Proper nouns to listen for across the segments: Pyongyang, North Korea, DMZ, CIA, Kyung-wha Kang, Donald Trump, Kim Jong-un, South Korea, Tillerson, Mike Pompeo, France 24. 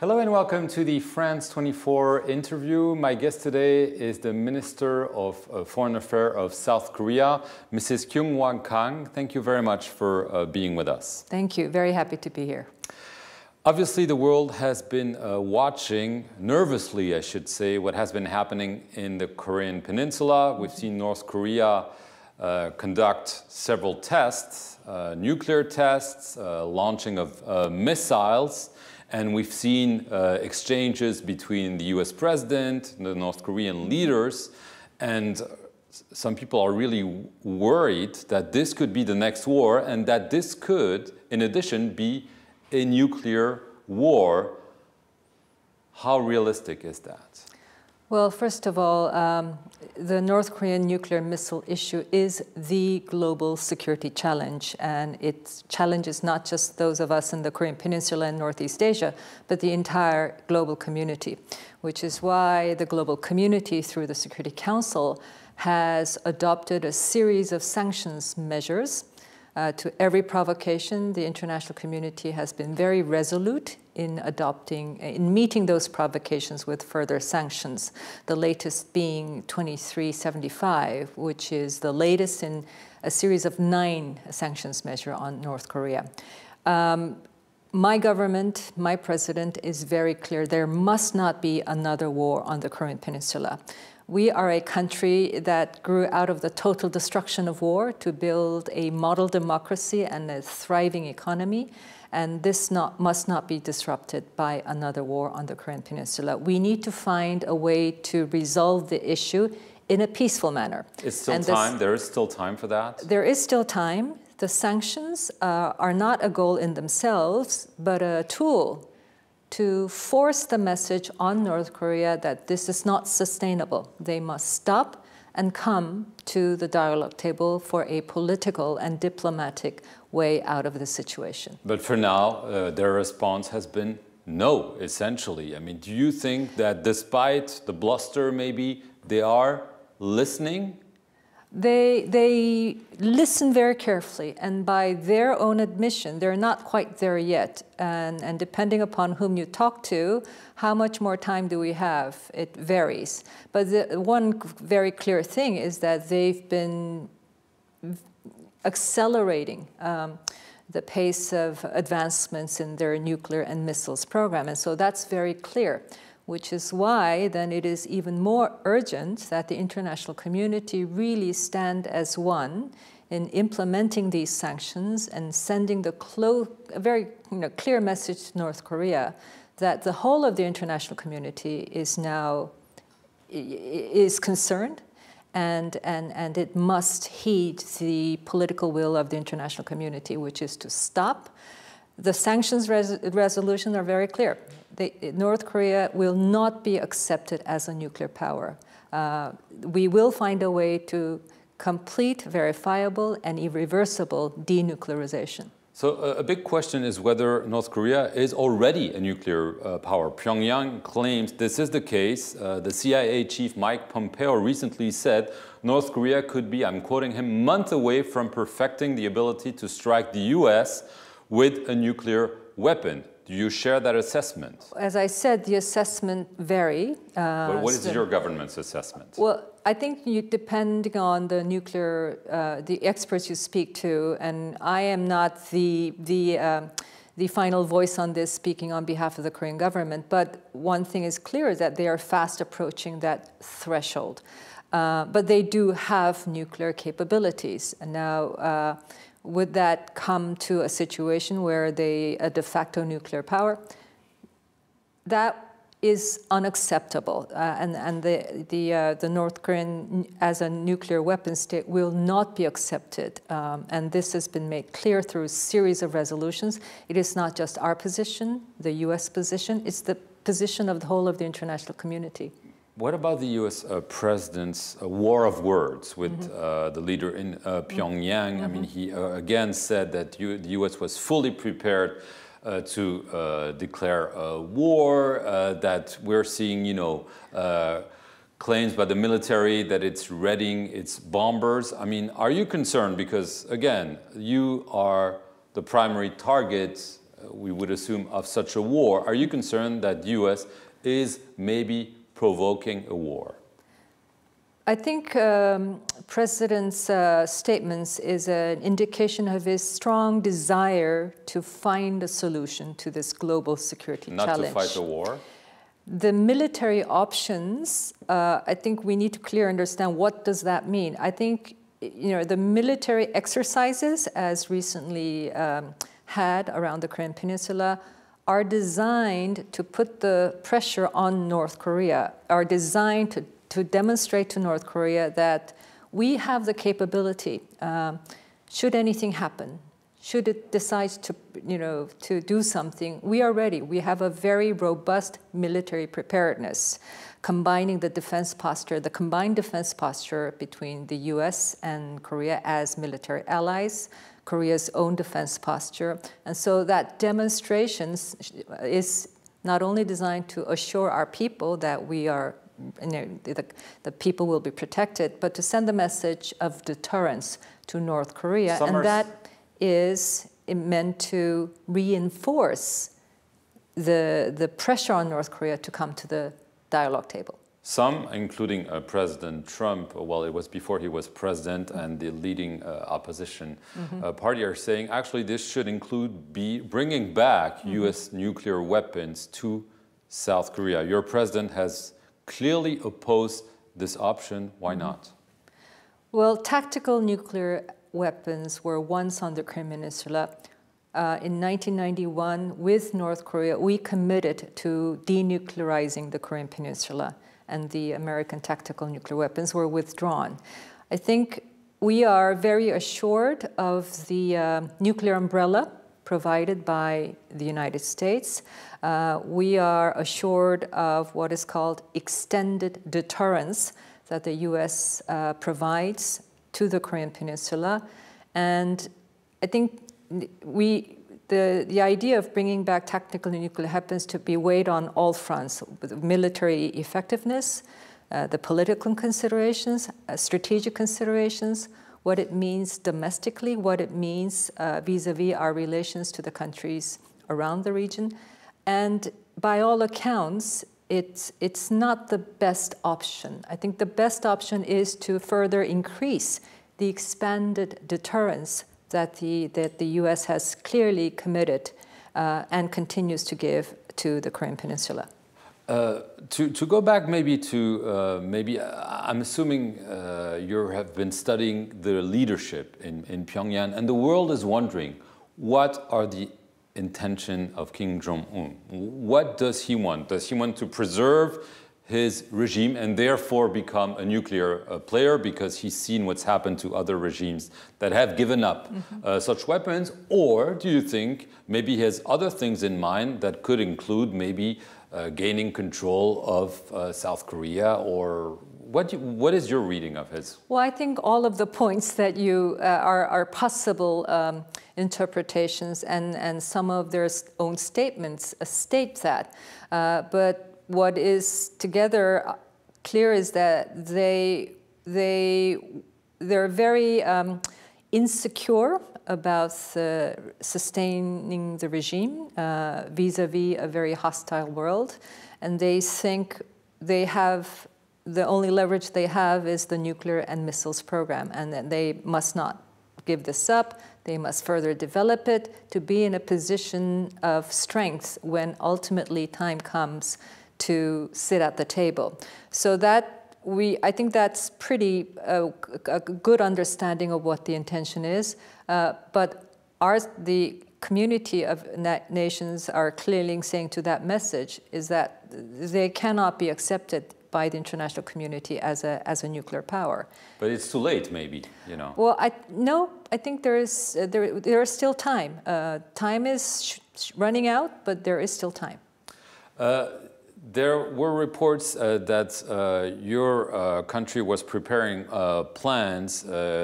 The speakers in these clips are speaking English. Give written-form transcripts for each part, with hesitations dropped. Hello and welcome to the France 24 interview. My guest today is the Minister of Foreign Affairs of South Korea, Mrs. Kyung-wha Kang. Thank you very much for being with us. Thank you. Very happy to be here. Obviously, the world has been watching, nervously I should say, what has been happening in the Korean Peninsula. We've seen North Korea conduct several tests, nuclear tests, launching of missiles. And we've seen exchanges between the US president and the North Korean leaders. And some people are really worried that this could be the next war and that this could, in addition, be a nuclear war. How realistic is that? Well, first of all, the North Korean nuclear missile issue is the global security challenge, and it challenges not just those of us in the Korean Peninsula and Northeast Asia, but the entire global community, which is why the global community, through the Security Council, has adopted a series of sanctions measures. To every provocation, the international community has been very resolute in meeting those provocations with further sanctions, the latest being 2375, which is the latest in a series of 9 sanctions measures on North Korea. My government, my president, is very clear. There must not be another war on the Korean Peninsula. We are a country that grew out of the total destruction of war to build a model democracy and a thriving economy, and this must not be disrupted by another war on the Korean Peninsula. We need to find a way to resolve the issue in a peaceful manner. It's still time. There is still time for that? There is still time. The sanctions are not a goal in themselves, but a tool to force the message on North Korea that this is not sustainable. They must stop and come to the dialogue table for a political and diplomatic way out of the situation. But for now, their response has been no, essentially. I mean, do you think that despite the bluster, maybe, they are listening? They listen very carefully, and by their own admission, they're not quite there yet. And depending upon whom you talk to, how much more time do we have? It varies. But the one very clear thing is that they've been accelerating the pace of advancements in their nuclear and missiles program, and so that's very clear, which is why then it is even more urgent that the international community really stand as one in implementing these sanctions and sending a very clear message to North Korea that the whole of the international community is now concerned, and it must heed the political will of the international community, which is to stop. The sanctions resolution are very clear. North Korea will not be accepted as a nuclear power. We will find a way to complete, verifiable, and irreversible denuclearization. So a big question is whether North Korea is already a nuclear power. Pyongyang claims this is the case. The CIA chief Mike Pompeo recently said North Korea could be, I'm quoting him, months away from perfecting the ability to strike the US with a nuclear weapon. Do you share that assessment? As I said, the assessment varies. But what is your government's assessment? Well, I think depending on the nuclear, the experts you speak to, and I am not the final voice on this, speaking on behalf of the Korean government. But one thing is clear, that they are fast approaching that threshold. But they do have nuclear capabilities. And now, would that come to a situation where they are a de facto nuclear power? That is unacceptable. And the North Korean as a nuclear weapon state will not be accepted. And this has been made clear through a series of resolutions. It is not just our position, the US position, it's the position of the whole of the international community. What about the US president's war of words with the leader in Pyongyang? I mean, he again said that the US was fully prepared to declare a war, that we're seeing, you know, claims by the military that it's readying its bombers. I mean, are you concerned? Because again, you are the primary target we would assume, of such a war, are you concerned that the U.S. is maybe provoking a war? I think President's statements is an indication of his strong desire to find a solution to this global security challenge. Not to fight a war? The military options, I think we need to clearly understand what does that mean. I think the military exercises, as recently had around the Korean Peninsula, are designed to put the pressure on North Korea, are designed to demonstrate to North Korea that we have the capability, should anything happen, should it decide to do something, we are ready. We have a very robust military preparedness, combining the defense posture, the combined defense posture between the US and Korea as military allies, Korea's own defense posture. And so that demonstration is not only designed to assure our people that we are the people will be protected, but to send the message of deterrence to North Korea. And that is meant to reinforce the pressure on North Korea to come to the dialogue table. Some, including President Trump, well, it was before he was president, and the leading opposition party are saying, actually, this should include bringing back U.S. nuclear weapons to South Korea. Your president has clearly oppose this option. Why not? Well, tactical nuclear weapons were once on the Korean Peninsula. In 1991, with North Korea, we committed to denuclearizing the Korean Peninsula, and the American tactical nuclear weapons were withdrawn. I think we are very assured of the nuclear umbrella provided by the United States. We are assured of what is called extended deterrence that the U.S. provides to the Korean Peninsula. And I think the idea of bringing back tactical nuclear happens to be weighed on all fronts, military effectiveness, the political considerations, strategic considerations, what it means domestically, what it means vis-a-vis our relations to the countries around the region. And by all accounts, it's not the best option. I think the best option is to further increase the expanded deterrence that the U.S. has clearly committed and continues to give to the Korean Peninsula. To go back maybe to, I'm assuming you have been studying the leadership in Pyongyang, and the world is wondering, what are the intention of Kim Jong-un? What does he want? Does he want to preserve his regime and therefore become a nuclear player because he's seen what's happened to other regimes that have given up such weapons? Or do you think maybe he has other things in mind that could include maybe gaining control of South Korea, or what is your reading of his? Well, I think all of the points that you are possible interpretations, and some of their own statements state that. But what is together clear is that they're very insecure about sustaining the regime vis-a-vis a very hostile world. And they think they have, the only leverage they have is the nuclear and missiles program, and that they must not give this up. They must further develop it to be in a position of strength when ultimately time comes to sit at the table. So that I think that's pretty a good understanding of what the intention is, but the community of nations are clearly saying to that message is that they cannot be accepted by the international community as a nuclear power. But it's too late, maybe, Well, I think there is still time. Time is running out, but there is still time. There were reports that your country was preparing plans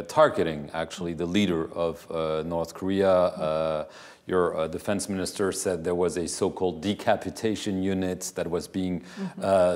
targeting, actually, the leader of North Korea. Your defense minister said there was a so-called decapitation unit that was being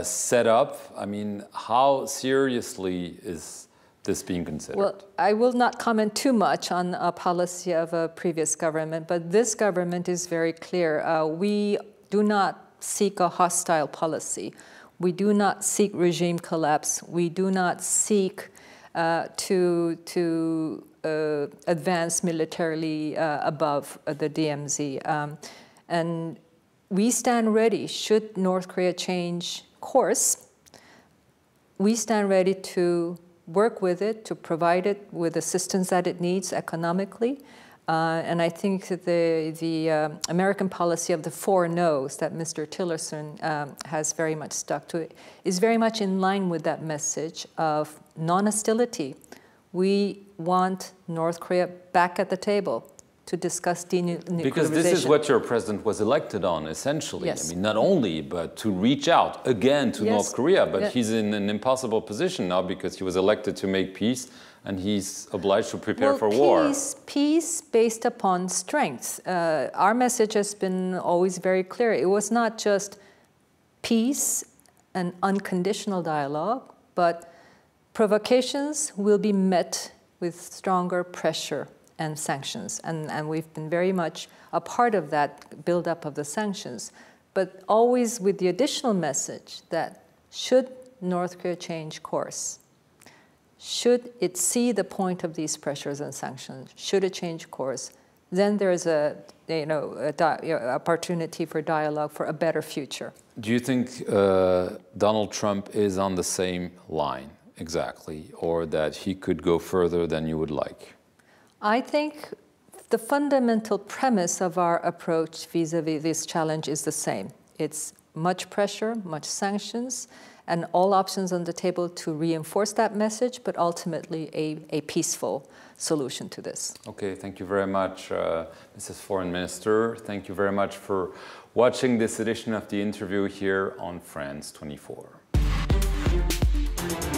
set up. I mean, how seriously is this being considered? Well, I will not comment too much on a policy of a previous government, but this government is very clear. We do not seek a hostile policy. We do not seek regime collapse. We do not seek to advance militarily above the DMZ. And we stand ready, should North Korea change course, we stand ready to work with it, to provide it with assistance that it needs economically. And I think that the American policy of the four no's that Mr. Tillerson has very much stuck to it, is very much in line with that message of non-hostility. We want North Korea back at the table to discuss denuclearization. Because this is what your president was elected on, essentially. Yes. I mean, not only, but to reach out again to yes. North Korea, but yeah. he's in an impossible position now because he was elected to make peace. And he's obliged to prepare for war. Peace based upon strength. Our message has been always very clear. It was not just peace and unconditional dialogue, but provocations will be met with stronger pressure and sanctions. And we've been very much a part of that buildup of the sanctions, but always with the additional message that should North Korea change course, should it see the point of these pressures and sanctions, should it change course, then there is opportunity for dialogue for a better future. Do you think Donald Trump is on the same line exactly, or that he could go further than you would like? I think the fundamental premise of our approach vis-a-vis this challenge is the same. It's much pressure, much sanctions, and all options on the table to reinforce that message, but ultimately a peaceful solution to this. Okay, thank you very much, Mrs. Foreign Minister. Thank you very much for watching this edition of The Interview here on France 24.